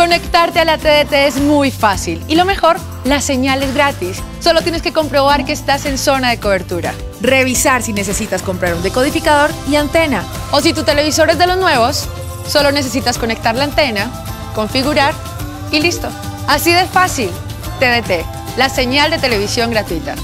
Conectarte a la TDT es muy fácil y lo mejor, la señal es gratis. Solo tienes que comprobar que estás en zona de cobertura. Revisar si necesitas comprar un decodificador y antena. O si tu televisor es de los nuevos, solo necesitas conectar la antena, configurar y listo. Así de fácil. TDT, la señal de televisión gratuita.